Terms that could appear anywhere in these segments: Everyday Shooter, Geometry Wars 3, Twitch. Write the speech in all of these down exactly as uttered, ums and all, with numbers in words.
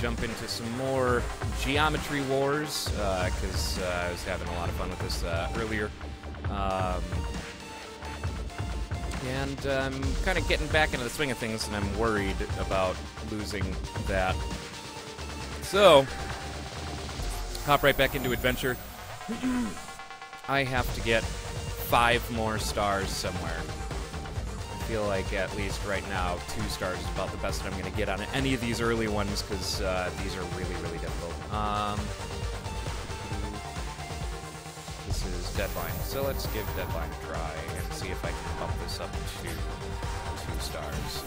jump into some more Geometry Wars, because uh, uh, I was having a lot of fun with this uh, earlier. Um, and I'm um, kind of getting back into the swing of things, and I'm worried about losing that. So, hop right back into Adventure. I have to get five more stars somewhere. I feel like at least right now, two stars is about the best that I'm going to get on any of these early ones, because uh, these are really, really difficult. Um, this is Deadline, so let's give Deadline a try and see if I can bump this up to two stars.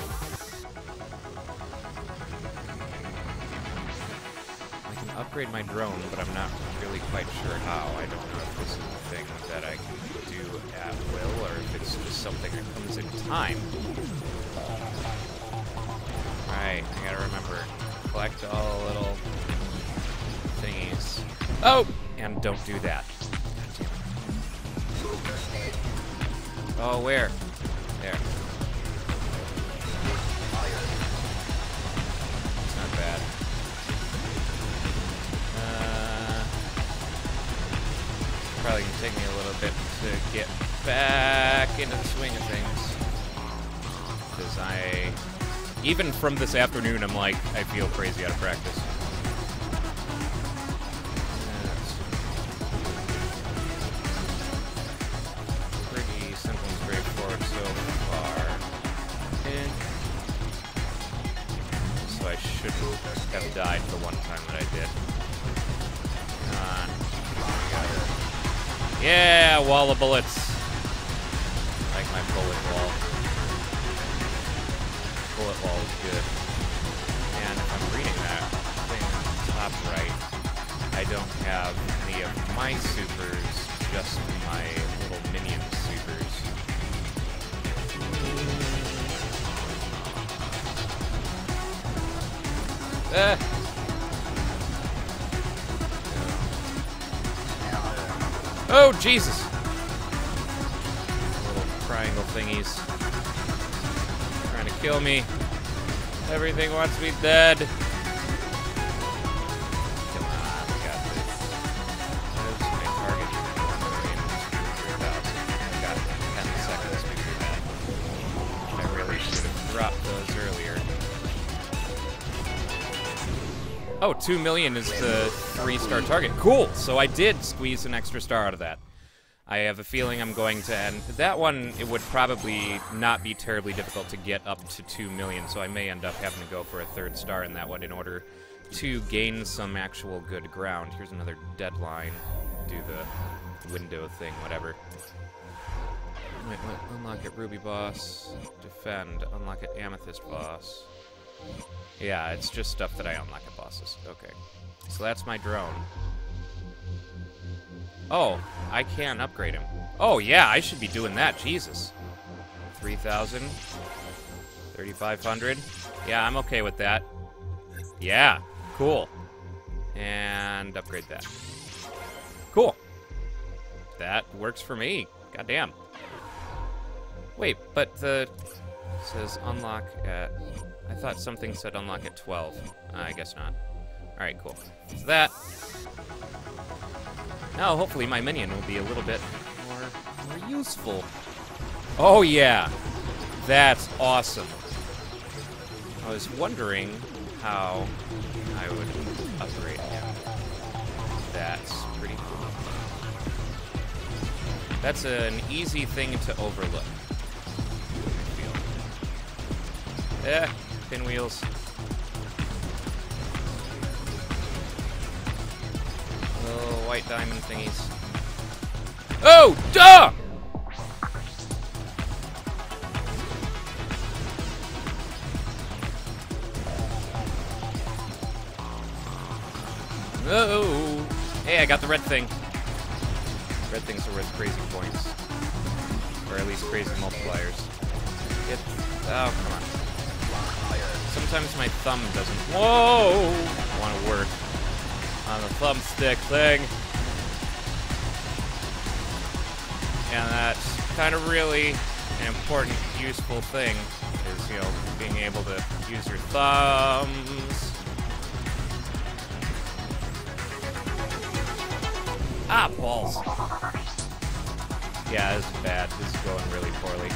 I can upgrade my drone, but I'm not really quite sure how. I don't know if this is a thing that I can do at will, or if it's just something that comes in time. Alright, I gotta remember. Collect all the little thingies. Oh! And don't do that. Oh, where? There. It's not bad. Uh, probably gonna take me a little bit to get back into the swing of things, because I, even from this afternoon, I'm like, I feel crazy out of practice. That's pretty simple and straightforward so far. And so I should have died the one time that I did. Yeah, wall of bullets. Like my bullet wall. Bullet wall is good. And if I'm reading that thing on top right, I don't have any of my supers, just my little minion supers. Ah! Oh, Jesus! Little triangle thingies. Trying to kill me. Everything wants me dead. Come on, we got this. There's my target. I got ten seconds to do that. I really should have dropped those earlier. Oh, two million is the three-star target. Cool! So I did squeeze an extra star out of that. I have a feeling I'm going to end... That one, it would probably not be terribly difficult to get up to two million, so I may end up having to go for a third star in that one in order to gain some actual good ground. Here's another Deadline. Do the window thing, whatever. Wait, wait, unlock it, Ruby Boss. Defend. Unlock it, Amethyst Boss. Yeah, it's just stuff that I unlock at bosses. Okay. So that's my drone. Oh, I can upgrade him. Oh, yeah, I should be doing that. Jesus. three thousand. thirty-five hundred. Yeah, I'm okay with that. Yeah, cool. And upgrade that. Cool. That works for me. Goddamn. Wait, but the... It says unlock at... I thought something said unlock at twelve. Uh, I guess not. Alright, cool. So that. Now, hopefully, my minion will be a little bit more, more useful. Oh, yeah! That's awesome! I was wondering how I would upgrade him. That's pretty cool. That's an easy thing to overlook. I feel. Eh, pinwheels. Little white diamond thingies. Oh, duh! Oh! Hey, I got the red thing. Red things are worth crazy points. Or at least crazy multipliers. Get... Oh, come on. Sometimes my thumb doesn't... Whoa! Want to work. On the thumbstick thing. And that's kind of really an important, useful thing, is, you know, being able to use your thumbs Ah, balls. Yeah, this is bad. This is going really poorly.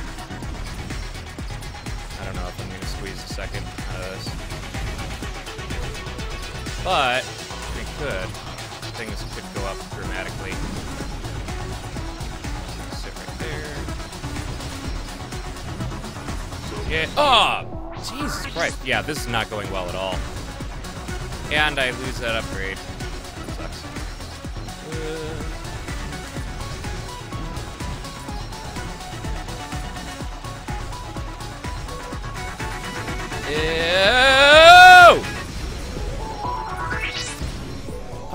I don't know if I'm going to squeeze a second out of this. But, we could. Things could go up dramatically. Sit right there. Yeah. Oh! Jesus Christ. Yeah, this is not going well at all. And I lose that upgrade.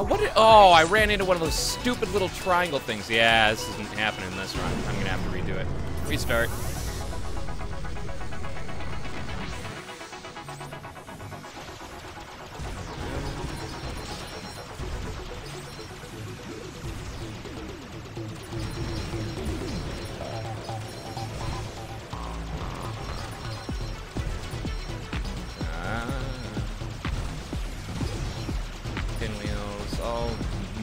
Oh, what did, oh, I ran into one of those stupid little triangle things. Yeah, this isn't happening this run. I'm gonna have to redo it. Restart.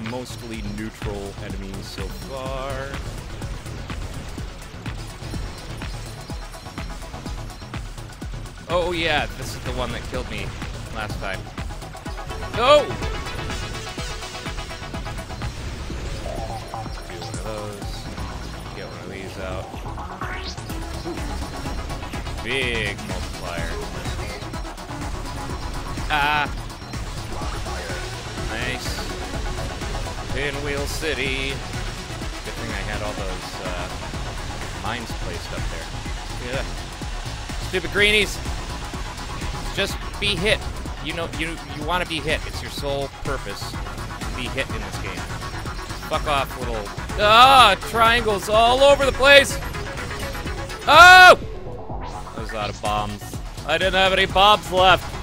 Mostly neutral enemies so far. Oh yeah, this is the one that killed me last time. No! Do one of those. Get one of these out. Ooh. Big multiplier. Ah! Pinwheel City. Good thing I had all those uh, mines placed up there. Yeah. Stupid greenies. Just be hit. You know, you you want to be hit. It's your sole purpose to be hit in this game. Fuck off, little. Ah, triangles all over the place. Oh! I was out of bombs. I didn't have any bombs left.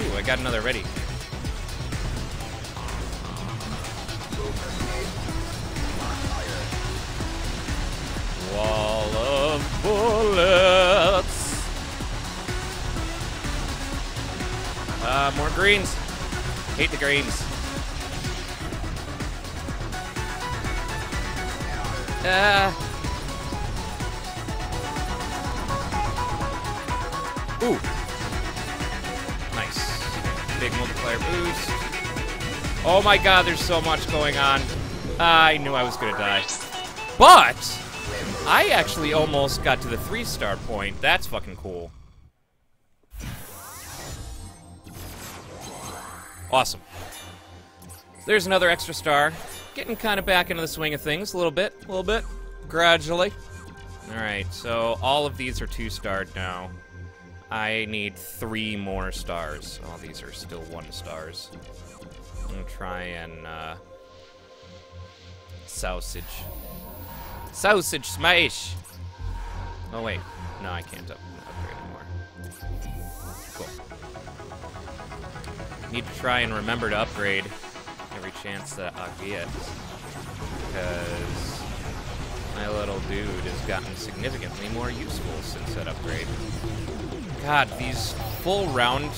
Ooh, I got another ready. Wall of bullets. Uh, more greens. Hate the greens. Ah. Uh. Ooh. Big multiplier boost. Oh my god, there's so much going on. I knew I was gonna die. But I actually almost got to the three-star point. That's fucking cool. Awesome. There's another extra star. Getting kind of back into the swing of things a little bit, a little bit, gradually. Alright, so all of these are two-starred now. I need three more stars. Oh, these are still one stars. I'm gonna try and, uh... sausage. Sausage smash! Oh, wait. No, I can't up upgrade anymore. Cool. Need to try and remember to upgrade every chance that I get. Because my little dude has gotten significantly more useful since that upgrade. God, these full round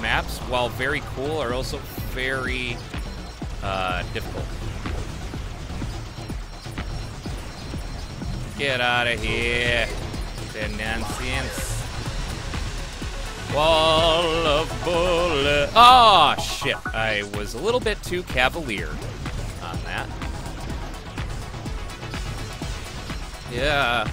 maps, while very cool, are also very uh, difficult. Get out of here. The nonsense. Wall of bullets. Oh, shit. I was a little bit too cavalier on that. Yeah.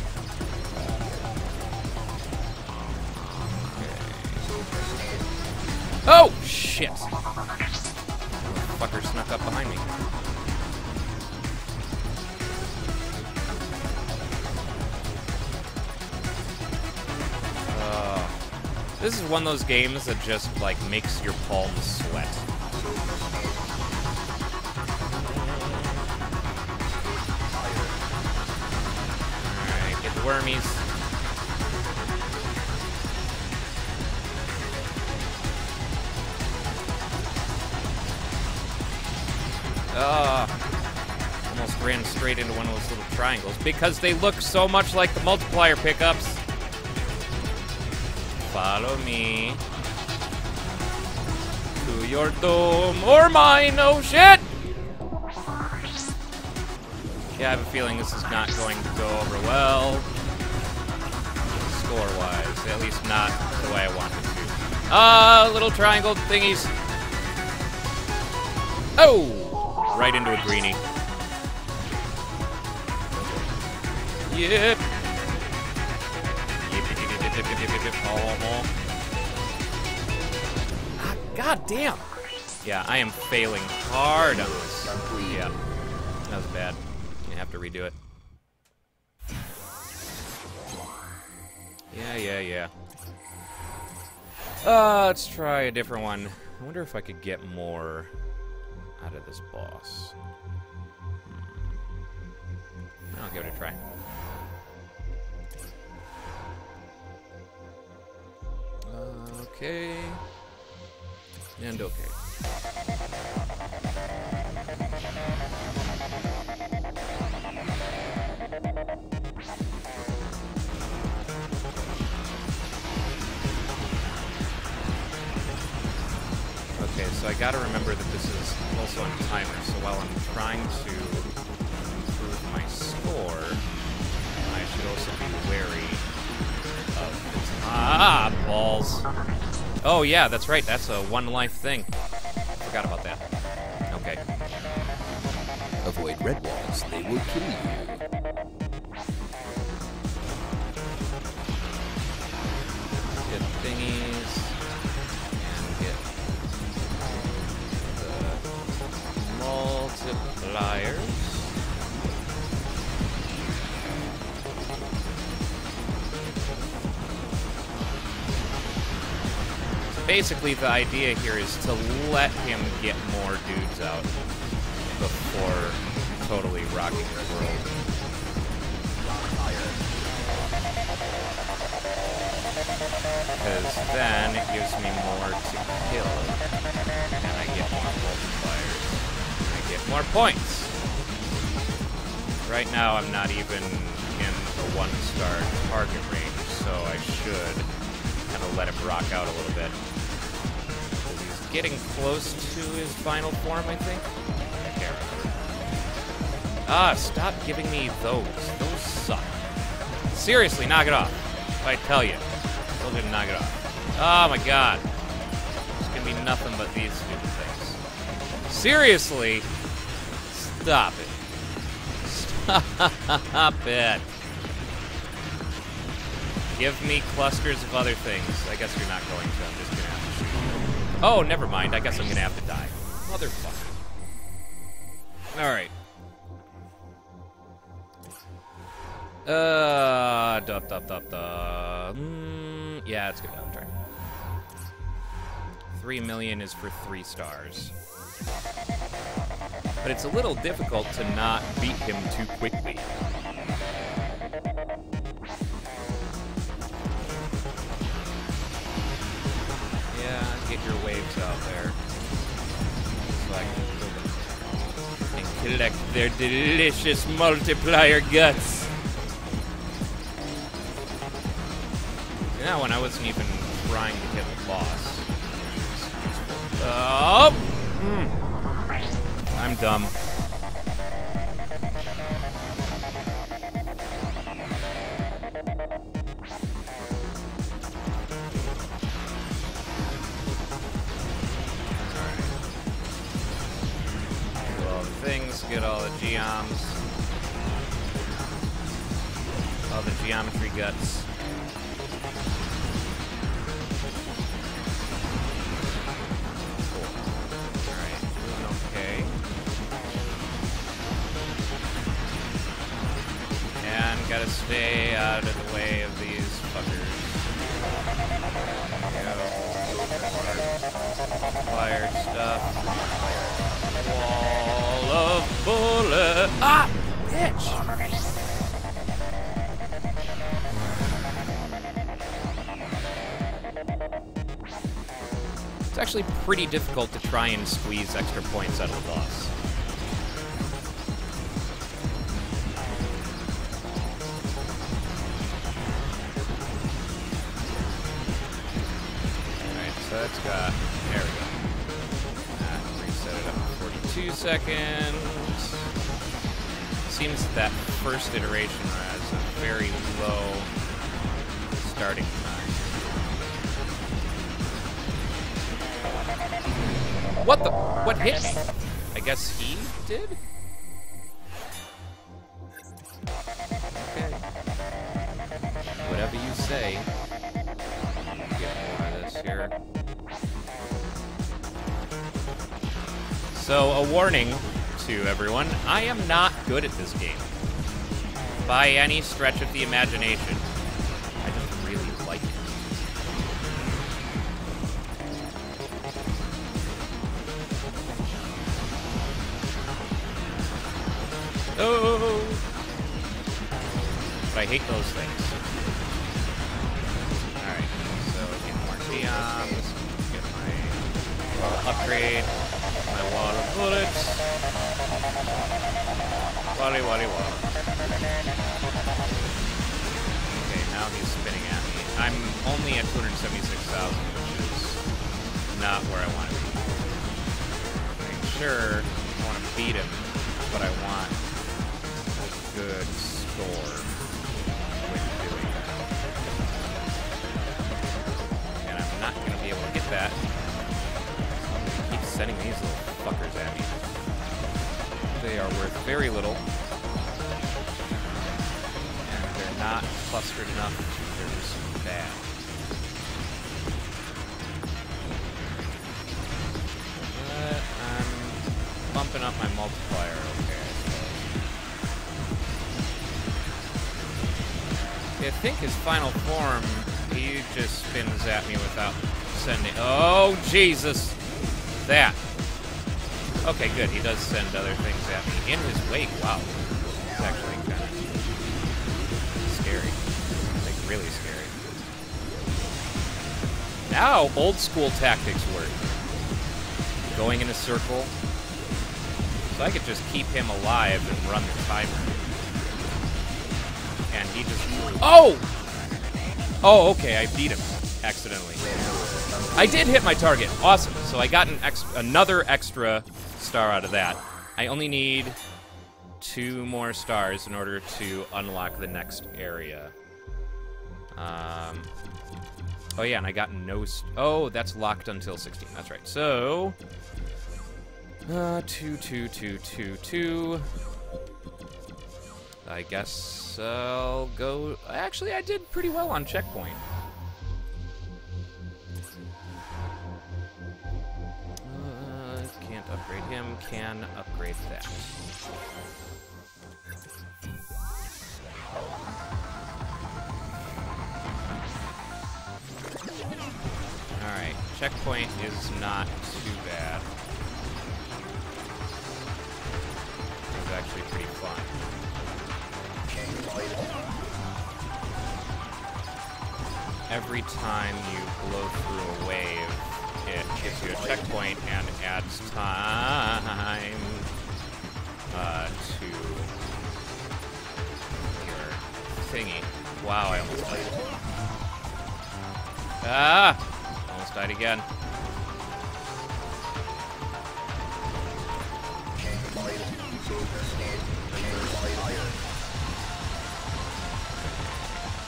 Oh, shit! Fucker snuck up behind me. Uh, this is one of those games that just, like, makes your palms sweat. Alright, get the wormies. Uh, almost ran straight into one of those little triangles because they look so much like the multiplier pickups. Follow me. to your doom or mine. Oh shit! Yeah, I have a feeling this is not going to go over well, score-wise. At least not the way I want it to. Ah, uh, little triangle thingies. Oh! Right into a greenie. Yep. Ah, God damn! Yeah, I am failing hard on this. Yeah, that was bad. I have to redo it. Yeah, yeah, yeah. Uh, let's try a different one. I wonder if I could get more out of this boss. Hmm. I'll give it a try. Okay. And okay. Okay, so I gotta remember that this is also on timer, so while I'm trying to improve my score, I should also be wary of the time. Ah, balls. Oh yeah, that's right, that's a one-life thing. Forgot about that. Okay. Avoid red walls, they will kill you. Get thingies. Multipliers. Basically, the idea here is to let him get more dudes out before totally rocking the world. Because then it gives me more to kill, and I get more multipliers. More points. Right now, I'm not even in the one-star target range, so I should kind of let him rock out a little bit. He's getting close to his final form, I think. I can't remember. Ah, stop giving me those. Those suck. Seriously, knock it off. If I tell you, still didn't knock it off. Oh my god. It's gonna be nothing but these stupid things. Seriously. Stop it. Stop it. Give me clusters of other things. I guess you're not going to. I'm just going to have to shoot. Oh, never mind. I guess I'm going to have to die. Motherfucker. Alright. Uh, da, da, da, da. Mm, yeah, that's good. I'm trying. Three million is for three stars. But it's a little difficult to not beat him too quickly. Yeah, get your waves out there. So I can and collect their delicious multiplier guts. And that one I wasn't even trying to hit the boss. Oh! Mm. I'm dumb. Alright. Do all the things, get all the geoms. All the geometry guts. Gotta stay out of the way of these fuckers. Fire stuff. Wall of bullets. Ah! Bitch! It's actually pretty difficult to try and squeeze extra points out of the boss. That's got, there we go. two seconds. Seems that first iteration has a very low starting time. What the? What hit? I guess he did? Okay. Whatever you say. Get more of this here. So, a warning to everyone, I am not good at this game. By any stretch of the imagination. I just really like it. Oh! But I hate those things. Alright, so get more Xeons, get my upgrade. My wad of bullets. Wally, wally, wally. Okay, now he's spinning at me. I'm only at two hundred seventy-six thousand, which is not where I want to be. Make sure I want to beat him, but I want a good score when doing that. And I'm not going to be able to get that. Sending these little fuckers at me. They are worth very little. And they're not clustered enough. They're just bad. But I'm bumping up my multiplier, okay. I think his final form, he just spins at me without sending. Oh, Jesus! That. Okay, good. He does send other things at me. In his wake, wow. It's actually kind of scary. Like, really scary. Now, old school tactics work. Going in a circle. So I could just keep him alive and run the timer. And he just... Oh! Oh, okay. I beat him. Accidentally. I did hit my target. Awesome. So I got an ex another extra star out of that. I only need two more stars in order to unlock the next area. Um, oh, yeah, and I got no... St oh, that's locked until sixteen. That's right. So... Uh, two, two, two, two, two. I guess I'll go... Actually, I did pretty well on checkpoint. Can't upgrade him, can upgrade that. Alright, checkpoint is not too bad. It's actually pretty fun. Every time you blow through a wave, it gives you a checkpoint and adds time uh, to your thingy. Wow, I almost died. Ah! Almost died again.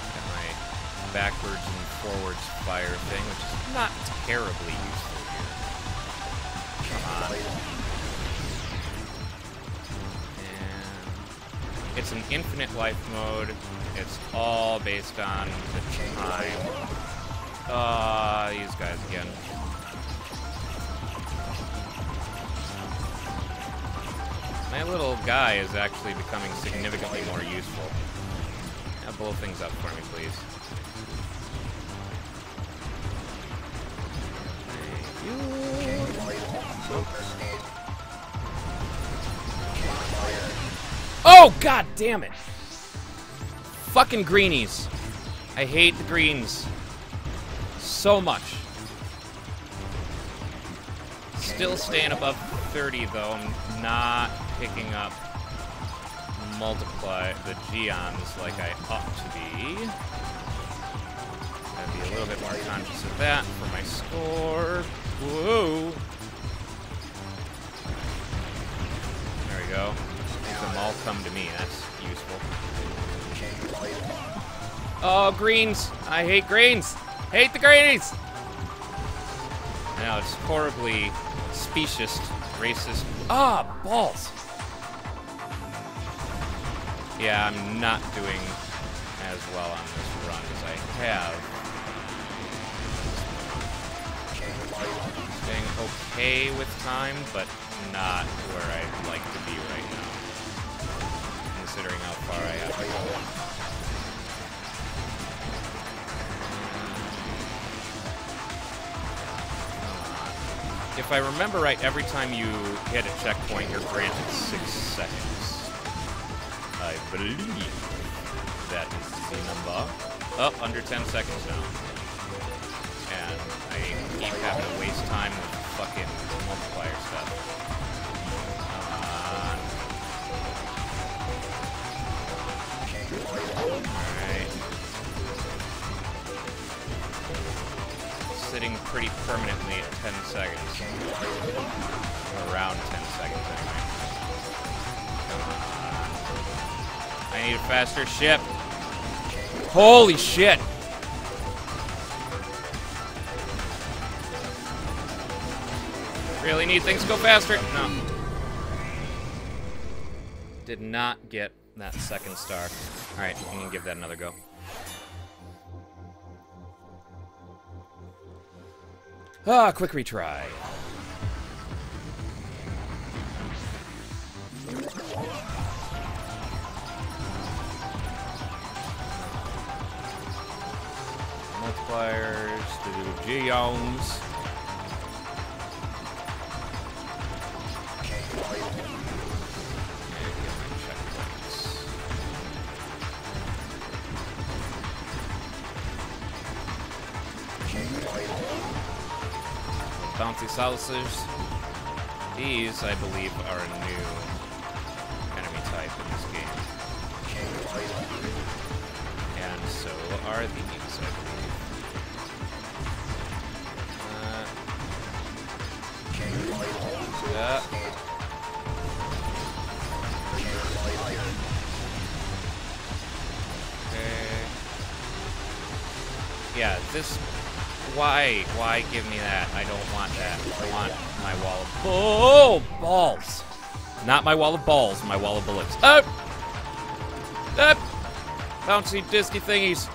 Got my backwards and forwards fire thing, which is not terribly useful here. Come on. And it's an infinite life mode. It's all based on the time. Ah, uh, these guys again. My little guy is actually becoming significantly more useful. Now blow things up for me, please. Oh, god damn it! Fucking greenies. I hate the greens so much. Still staying above thirty, though. I'm not picking up multiply the Geons like I ought to be. I'd be a little bit more conscious of that for my score. Whoa! go. Make them all come to me. That's useful. Oh, greens! I hate greens! Hate the greens! Now it's horribly specious, racist. Ah, oh, balls! Yeah, I'm not doing as well on this run as I have. Staying okay with time, but not where I'd like to be right now, considering how far I have to go. If I remember right, every time you hit a checkpoint, you're granted six seconds. I believe that is the number. Oh, under ten seconds now. And I keep having to waste time with fucking multiplier stuff. Come on. Alright. Sitting pretty permanently at ten seconds. Around ten seconds anyway. Come on. I need a faster ship. Holy shit! Really need things to go faster. No. Did not get that second star. Alright, I'm gonna give that another go. Ah, quick retry. Multipliers, the geomes. Bouncy saucers. These, I believe, are a new enemy type in this game. And so are these, I believe. Uh, uh. Okay. Yeah, this... Why? Why give me that? I don't want that. I want my wall of... Oh! Balls! Not my wall of balls, my wall of bullets. Up! Up! Bouncy disky thingies.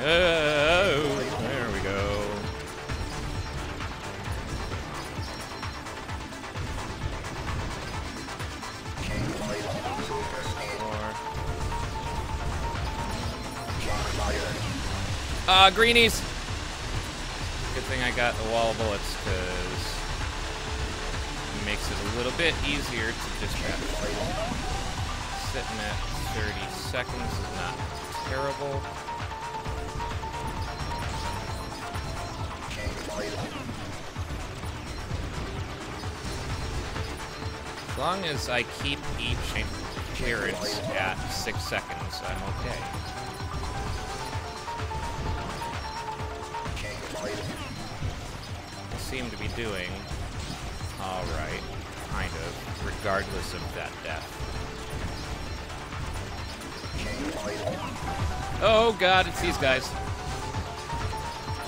Oh! There we go. Uh, greenies! Good thing I got the wall of bullets, because it makes it a little bit easier to dispatch. Sitting at thirty seconds is not terrible. As long as I keep each clearance at six seconds, I'm okay. Seem to be doing all right, kind of, regardless of that death. Oh god, it's these guys.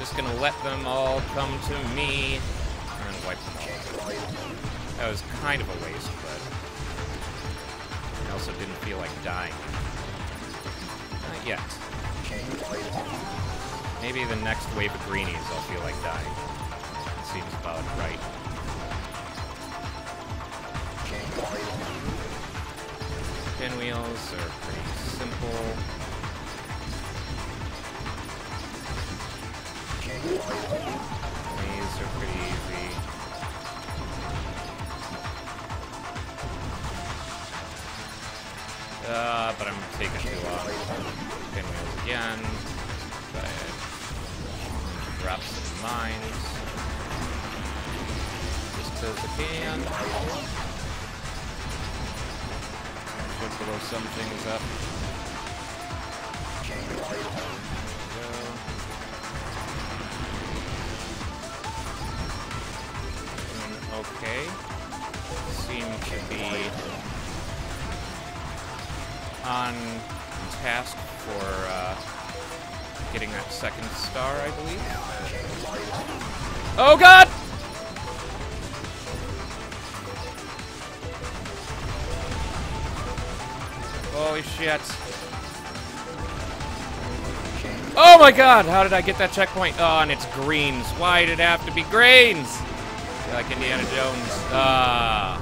Just gonna let them all come to me and wipe them all. That was kind of a waste, but I also didn't feel like dying. Not yet. Maybe the next wave of greenies I'll feel like dying. Seems about right. Pinwheels are pretty simple. These are pretty easy. Uh, but I'm taking too long. Pinwheels again. But I drop some mines. As I can. Should blow some things up. There we go. okay. Seem to be on task for uh, getting that second star, I believe. Oh god! Holy shit. Oh my god, how did I get that checkpoint? Oh, and it's greens. Why did it have to be greens? Like Indiana Jones. Uh,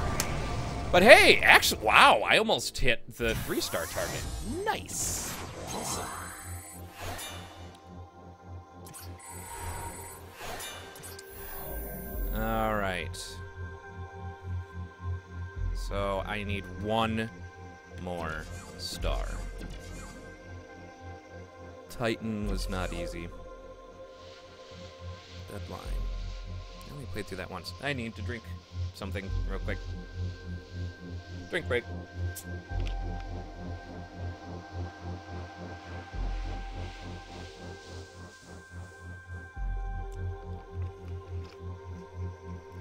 but hey, actually, wow, I almost hit the three-star target. Nice. Awesome. All right. So I need one more star. Titan was not easy. Deadline. I only played through that once. I need to drink something real quick. Drink break.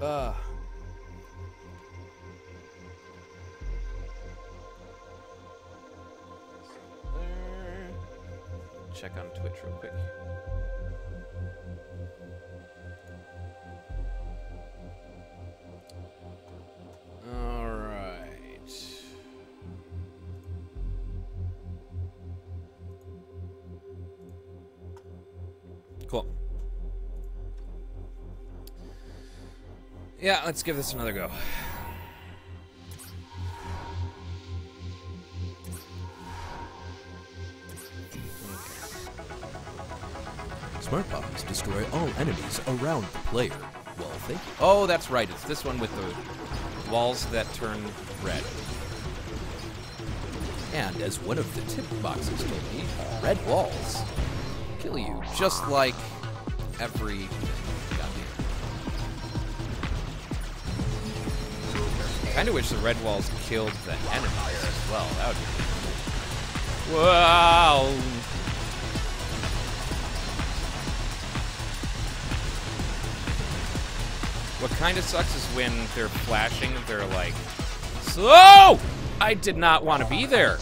Ah. Uh. Check on Twitch real quick. All right. Cool. Yeah, let's give this another go. Smart bombs destroy all enemies around the player. Well, thank you. Oh, that's right. It's this one with the walls that turn red. And as one of the tip boxes told me, red walls kill you just like every goddamn. Kind of wish the red walls killed the enemies as well. That would be cool. Wow. What kind of sucks is when they're flashing, they're like, slow! I did not want to be there.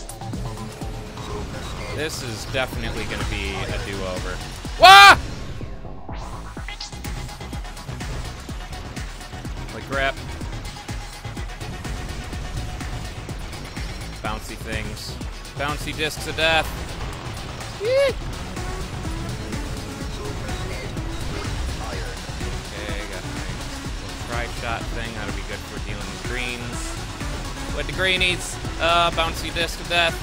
This is definitely going to be a do-over. Wah! Like crap. Bouncy things. Bouncy discs of death. Yee! Shot thing, that'll be good for dealing with greens. With the greenies, uh, bouncy disc to death.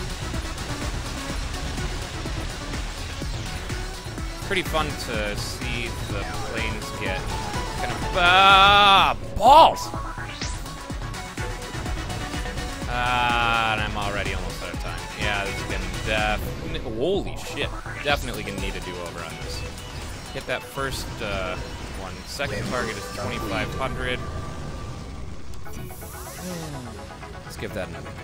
It's pretty fun to see the planes get kind of ah, balls. Ah, uh, and I'm already almost out of time. Yeah, this is gonna def- holy shit! Definitely gonna need a do-over on this. Get that first. Uh, One. Second target is twenty-five hundred. Let's give that another go.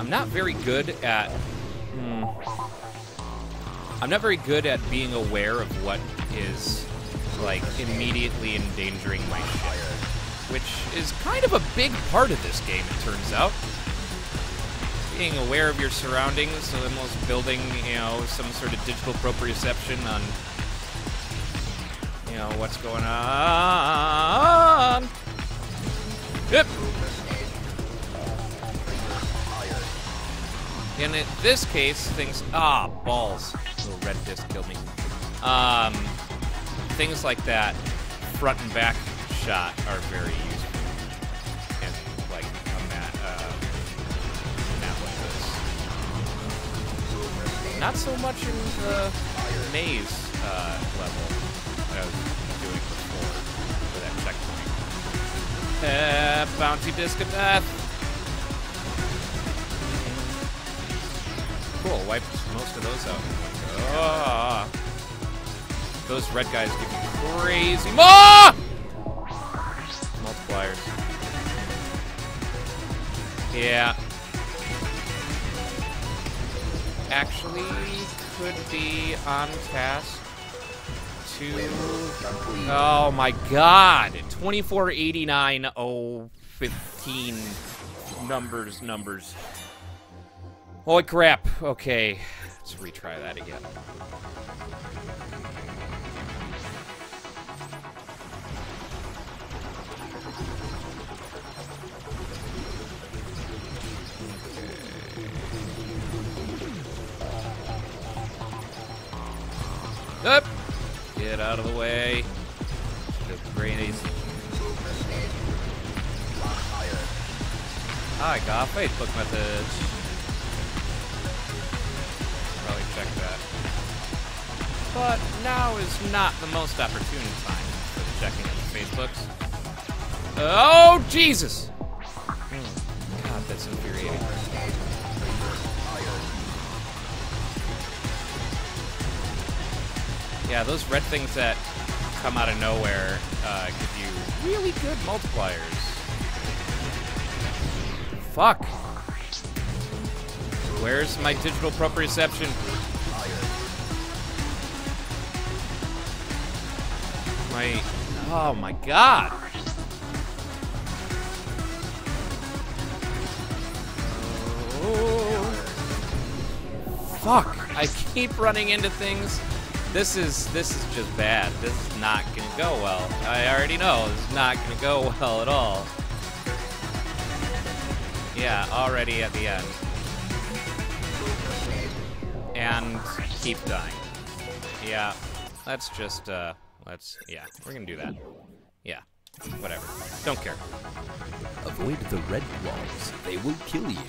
I'm not very good at... Hmm, I'm not very good at being aware of what is, like, immediately endangering my shit, which is kind of a big part of this game, it turns out. Being aware of your surroundings, almost building, you know, some sort of digital proprioception on, you know, what's going on. Yep. And in this case, things, ah, balls. Little red disc killed me. Um, things like that, front and back shot are very useful, and like on that, uh, map like this. Not so much in the maze uh, level that I was doing before for that checkpoint. Uh, bouncy disc of death. Cool, wiped most of those out. Oh, those red guys give me crazy. Ah! Multipliers. Yeah. actually could be on task to... Oh my god! twenty-four eighty-nine oh fifteen numbers, numbers. Holy crap. Okay, let's retry that again. Up! Get out of the way. The grenades. I got Facebook message. Probably check that. But now is not the most opportune time for checking on Facebooks. Oh, Jesus! God, that's infuriating. Yeah, those red things that come out of nowhere uh, give you really good multipliers. Fuck. Where's my digital proprioception? My... Oh my god. Oh. Fuck. I keep running into things. This is, this is just bad. This is not gonna go well. I already know this is not gonna go well at all. Yeah, already at the end. And keep dying. Yeah, let's just, uh, let's, yeah, we're gonna do that. Yeah, whatever. Don't care. Avoid the red walls. They will kill you.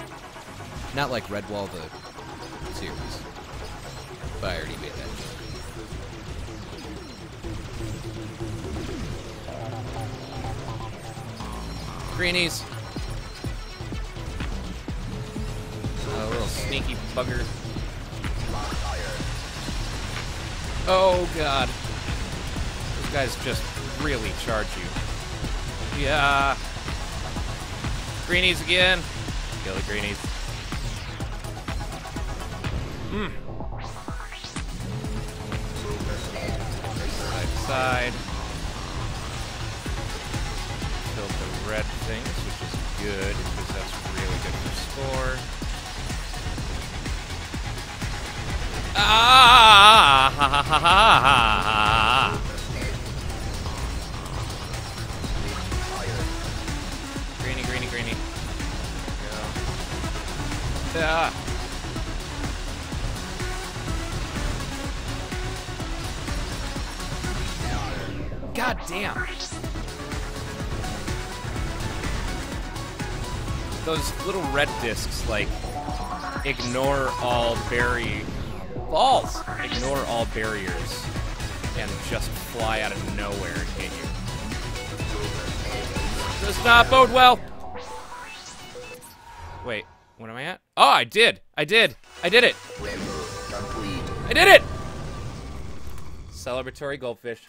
Not like Redwall the series. But I already made that joke. Greenies. A little sneaky bugger. Oh god. Those guys just really charge you. Yeah. Greenies again. Kill the greenies. Hmm. Side to side. Red things, which is good, because that's really good for score. Ah! Ha, ha, ha, ha, ha. Greeny, greeny, greeny. There we go. Ah. God damn! Those little red discs, like, ignore all barrier balls. Ignore all barriers and just fly out of nowhere and hit you. Does not bode well. Wait, what am I at? Oh, I did. I did. I did it. I did it. Celebratory goldfish.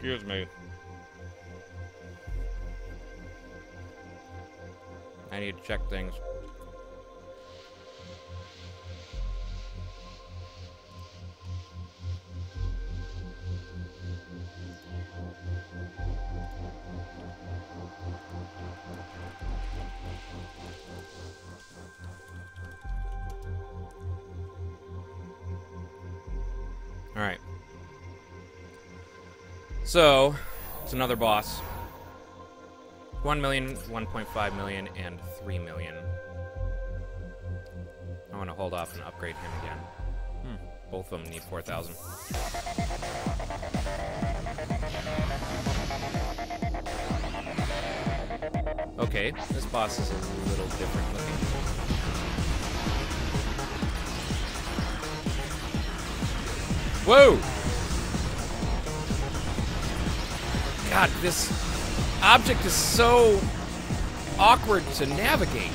Excuse me. I need to check things. All right. So, it's another boss. one million, one point five million, and three million. I want to hold off and upgrade him again. Hmm. Both of them need four thousand. Okay, this boss is a little different looking. Whoa! God, this object is so awkward to navigate.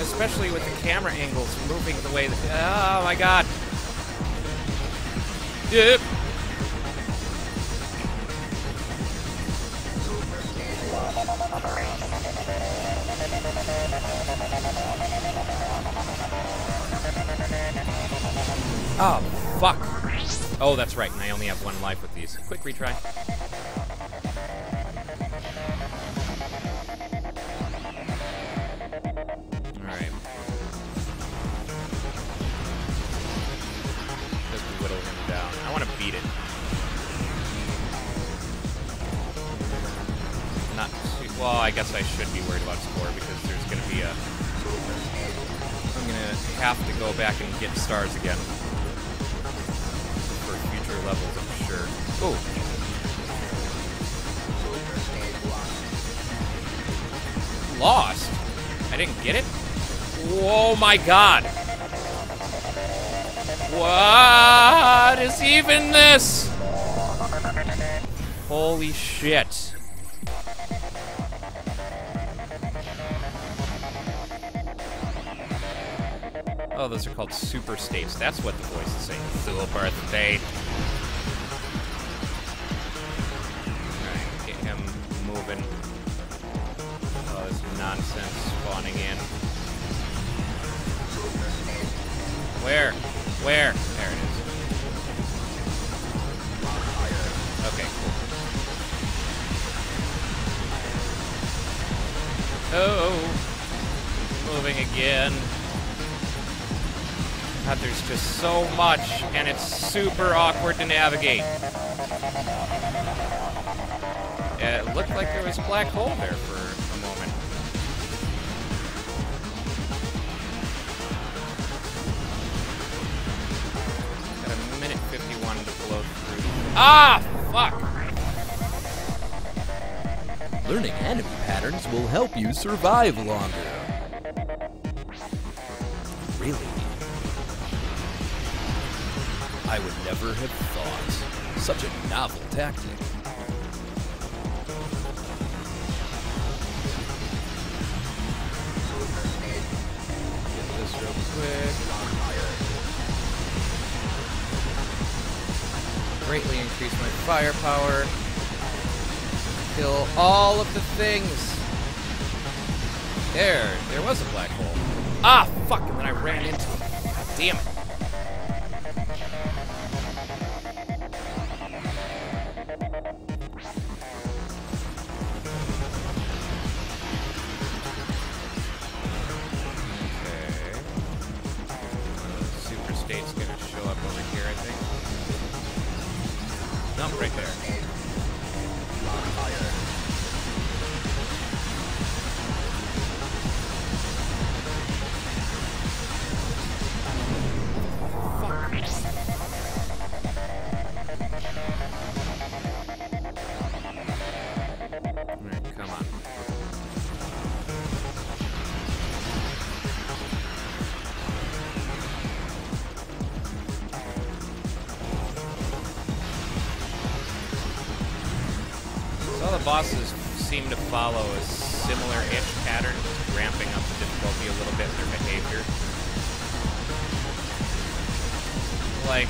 especially with the camera angles moving the way that, oh my god. Yep. Oh, fuck. Oh, that's right. And I only have one life with these. Quick retry. All right. Just whittle him down. I want to beat it. Not too... Well, I guess I should be worried about score because there's going to be a... I'm going to have to go back and get stars again. Levels, I'm sure. Oh. Lost? I didn't get it? Oh my god. What is even this? Holy shit. Oh, those are called super states. That's what the voice is saying. Still birthday. Alright, get him moving. Oh, this nonsense spawning in. Where? Where? There it is. Okay, cool. Oh, moving again. God, there's just so much, and it's super awkward to navigate. Yeah, it looked like there was a black hole there for a moment. Got a minute fifty-one to blow through. Ah! Fuck! Learning enemy patterns will help you survive longer. Really? I would never have thought. Such a novel tactic. Get this real quick. Greatly increase my firepower. Kill all of the things. There, there was a black hole. Ah, fuck, and then I ran into it. God damn it. Bosses seem to follow a similar-ish pattern, just ramping up the difficulty a little bit in their behavior. Like,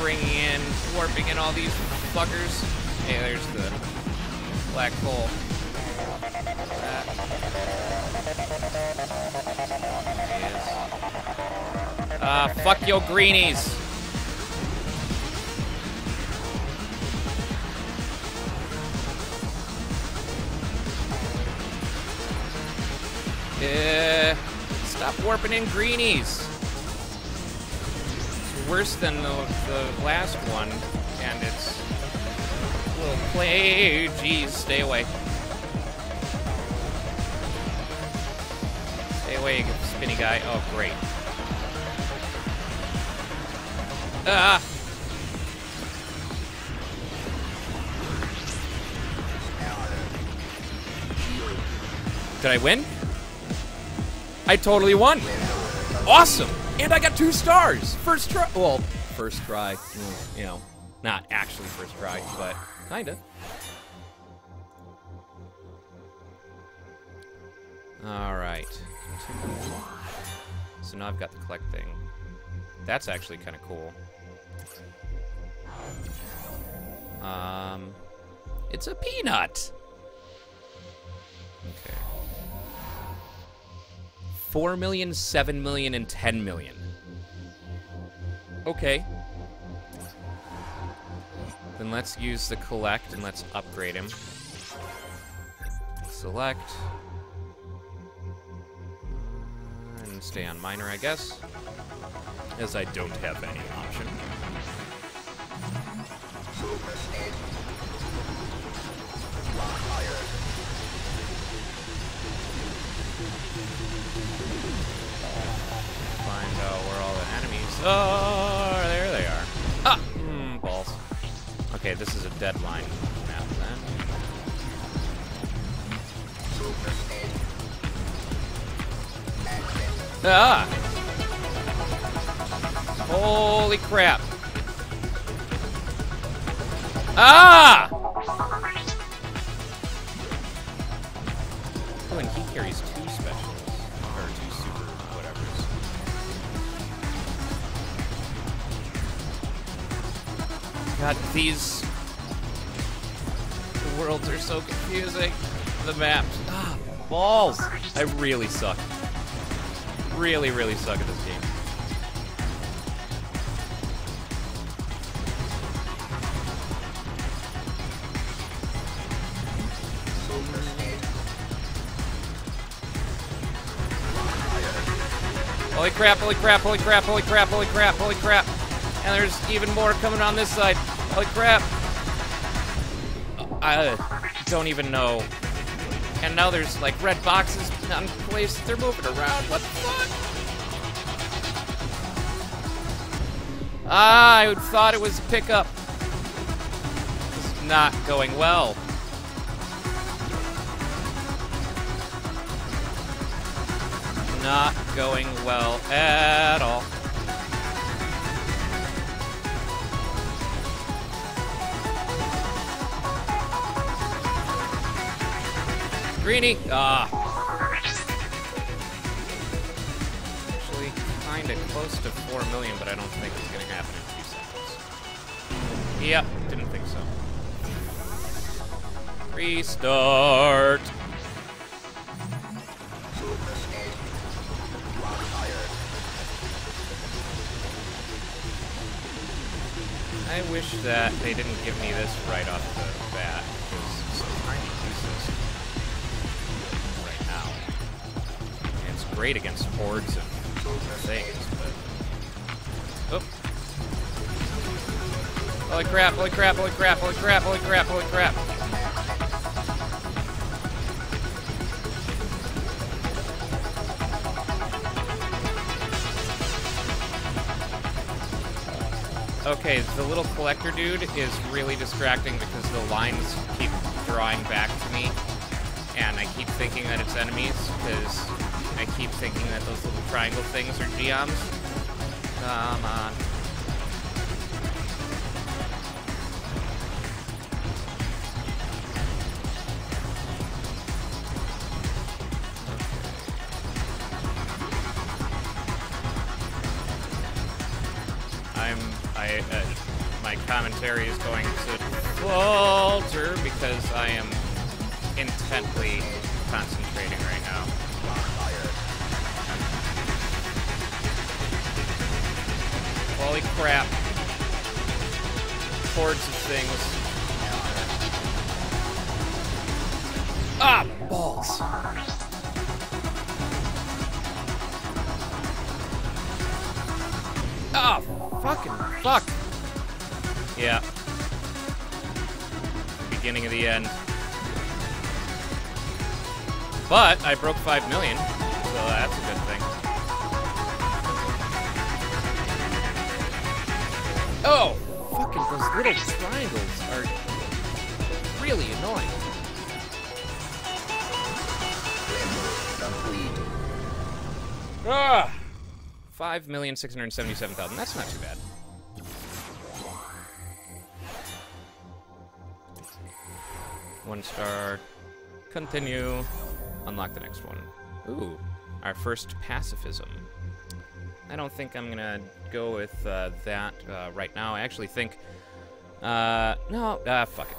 bringing in, warping in all these fuckers. Hey, there's the black hole. That is... Ah, fuck yo greenies! Uh, stop warping in greenies. It's worse than the, the last one, and it's a little play. Jeez, stay away. Stay away, you spinny guy. Oh, great. Ah! Did I win? I totally won. Awesome. And I got two stars. First try. Well, first try. You know, not actually first try, but kinda. Alright. So now I've got the collect thing. That's actually kind of cool. Um, it's a peanut! Okay. four million, seven million, and ten million. Okay. Then let's use the collect and let's upgrade him. Select. And stay on minor, I guess. As I don't have any option. Find out where all the enemies are. There they are. Ah! Mm, balls. Okay, this is a deadline map then. Ah! Holy crap! Ah! Oh, and he carries two specials. Or two super whatevers. God, these... The worlds are so confusing. The maps. Ah, balls! I really suck. Really, really suck at this game. Holy crap, holy crap, holy crap, holy crap, holy crap, holy crap. And there's even more coming on this side. Holy crap. I don't even know. And now there's like red boxes on place. They're moving around. What the fuck? Ah, I thought it was a pickup. This is not going well. Not going well at all. Greenie! Ah! Actually, kinda close to four million, but I don't think it's gonna happen in a few seconds. Yep, didn't think so. Restart! I wish that they didn't give me this right off the bat, because it's so tiny pieces right now. And it's great against hordes of things, but... Oh! Holy crap, holy crap, holy crap, holy crap, holy crap, holy crap! Okay, the little collector dude is really distracting because the lines keep drawing back to me, and I keep thinking that it's enemies, because I keep thinking that those little triangle things are geoms. Come on. I, uh, my commentary is going to falter because I am intently concentrating right now. Holy crap. Hordes of things. Ah, balls. Ah, fucking fuck. Yeah. Beginning of the end. But I broke five million, so that's a good thing. Oh! Fucking those little triangles are really annoying. Ah! five million six hundred seventy-seven thousand. That's not too bad. One star. Continue. Unlock the next one. Ooh, our first pacifism. I don't think I'm gonna go with uh, that uh, right now. I actually think, uh, no, uh, fuck it.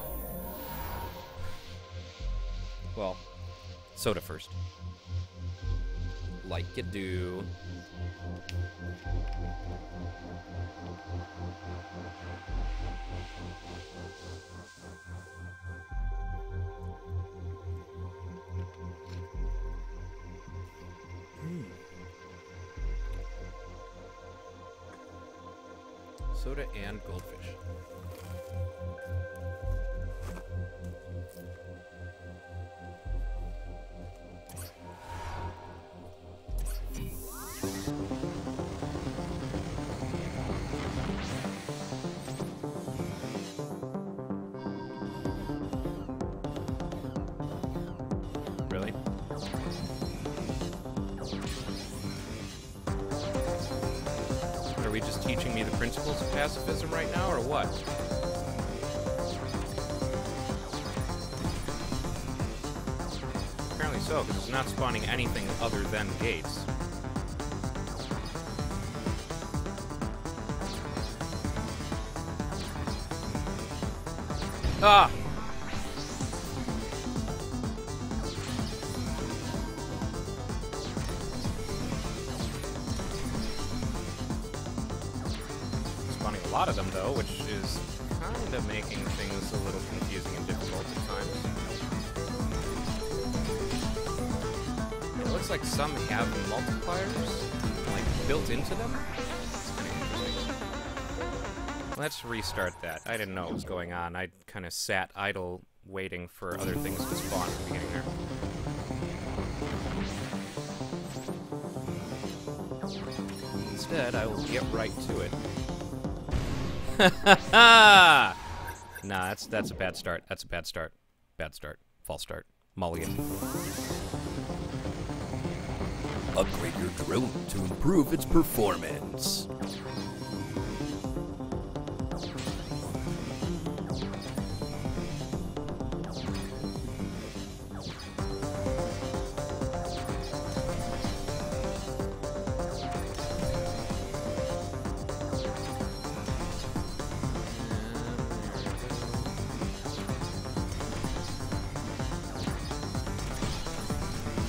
Well, soda first. Like you do. Soda and goldfish. Really? Are we just teaching me the principles of pacifism right now, or what? Apparently so, because it's not spawning anything other than gates. Ah! A lot of them, though, which is kind of making things a little confusing and difficult at times. It looks like some have multipliers, like, built into them. That's kind of interesting. Let's restart that. I didn't know what was going on. I kind of sat idle, waiting for other things to spawn at the beginning there. Instead, I will get right to it. Nah, that's that's a bad start. That's a bad start. Bad start. False start. Mulligan. Upgrade your drill to improve its performance.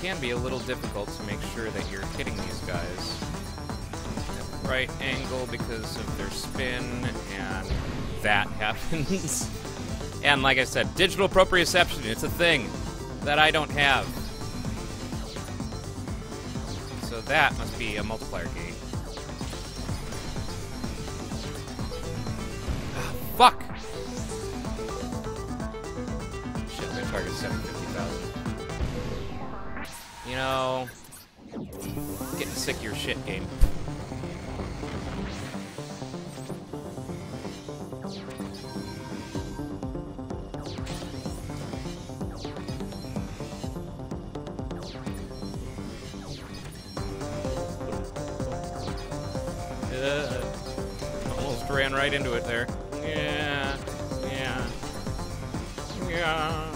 Can be a little difficult to make sure that you're hitting these guys at the right angle because of their spin, and that happens. And like I said, digital proprioception, it's a thing that I don't have. So that must be a multiplier gate. Fuck! Shit, my target's seven hundred fifty thousand. You know, getting sick of your shit, game. Uh, almost ran right into it there. Yeah, yeah, yeah.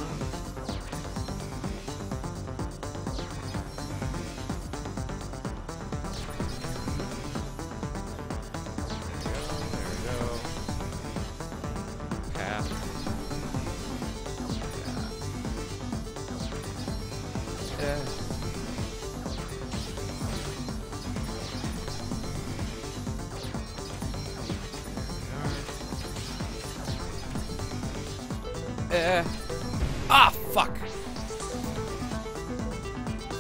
Uh, ah, fuck!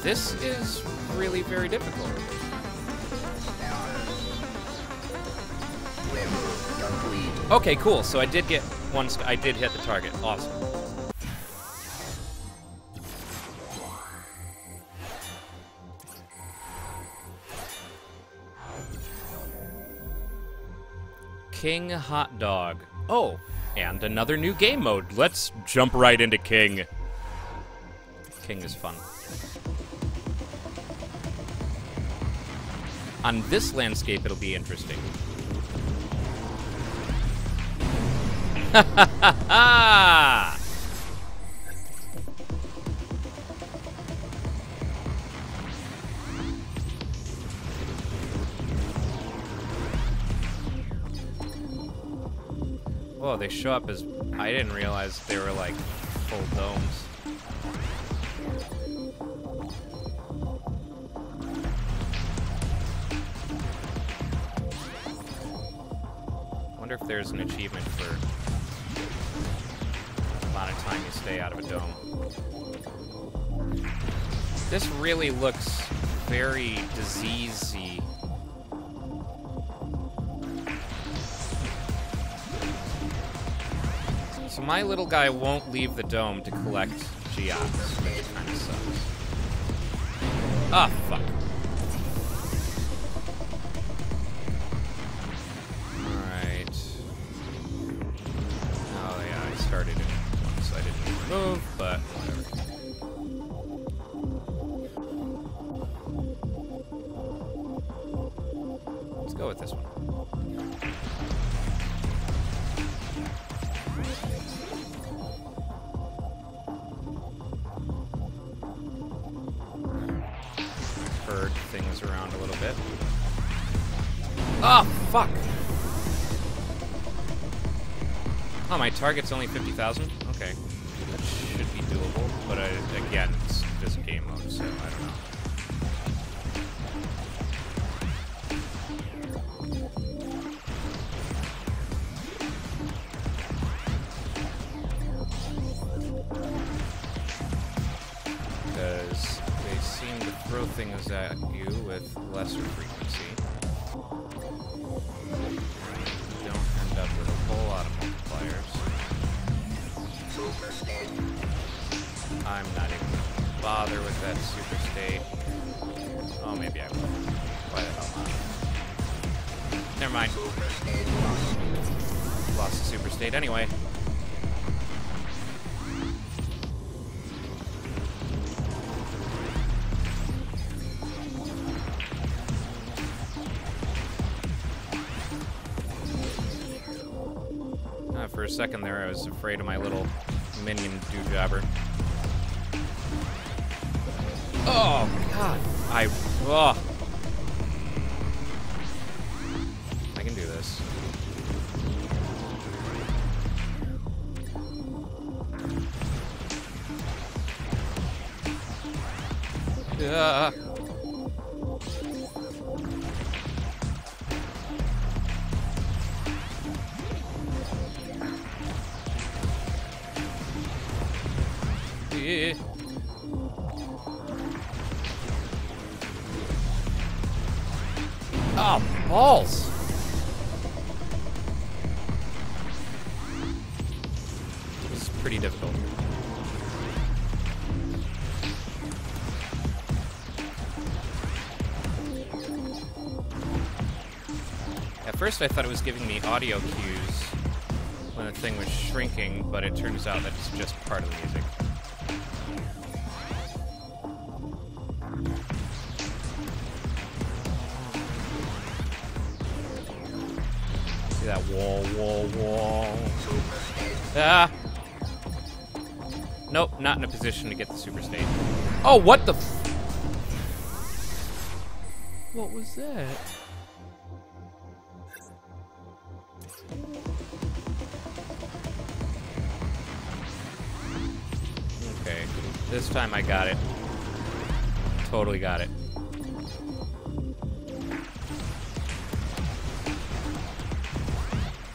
This is really very difficult. Okay, cool. So I did get one. St I did hit the target. Awesome. King Hot Dog. Oh. And another new game mode. Let's jump right into King. King is fun. On this landscape, it'll be interesting. Ha ha ha ha! Oh, they show up as... I didn't realize they were like full domes. Wonder if there's an achievement for the amount of time you stay out of a dome. This really looks very diseasey. So my little guy won't leave the dome to collect geops, which kind of sucks. Ah, fuck. Move, but whatever. Let's go with this one. Bird things around a little bit. Oh, fuck! Oh, my target's only fifty thousand? Okay. That should be doable, but I, again, it's this game mode, so I don't know. Because they seem to throw things at you with lesser frequency. You don't end up with a whole lot of multipliers. I'm not even gonna bother with that super state. Oh, maybe I will. Why the hell not? Never mind. Lost the super state anyway. Uh, for a second there, I was afraid of my little minion do-jobber. Oh god, I oh. I can do this. Uh. Yeah. Oh, balls! This is pretty difficult. At first I thought it was giving me audio cues when the thing was shrinking, but it turns out that it's just part of the music. That wall, wall, wall. Ah. Nope, not in a position to get the super state. Oh, what the f- What was that? Okay, this time I got it. Totally got it.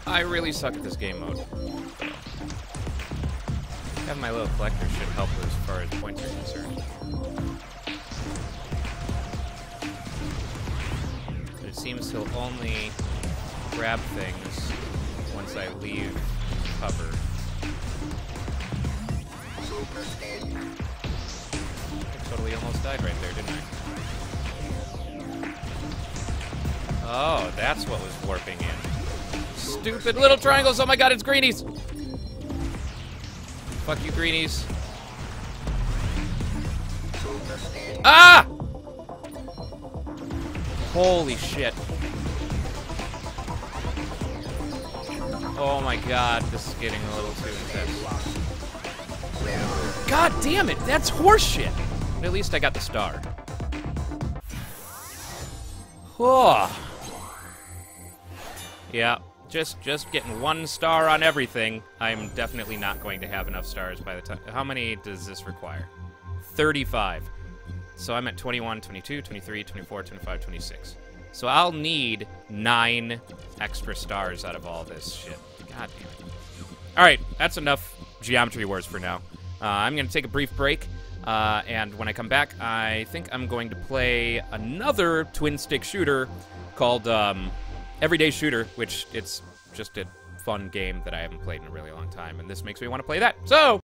I really suck at this game mode. Have my little collector should help as far as points are concerned. But it seems he'll only grab things once I leave cover. I totally almost died right there, didn't I? Oh, that's what was warping in. Stupid little triangles. Oh my god, it's greenies. Fuck you, greenies. Ah! Holy shit. Oh my god, this is getting a little too intense. God damn it, that's horseshit. But at least I got the star. Oh. Yeah. Just just getting one star on everything. I'm definitely not going to have enough stars by the time. How many does this require? thirty-five. So I'm at twenty-one, twenty-two, twenty-three, twenty-four, twenty-five, twenty-six. So I'll need nine extra stars out of all this shit. God damn it. All right, that's enough Geometry Wars for now. Uh, I'm going to take a brief break, uh, and when I come back, I think I'm going to play another twin-stick shooter called um, Everyday Shooter, which it's just a fun game that I haven't played in a really long time, and this makes me want to play that. So...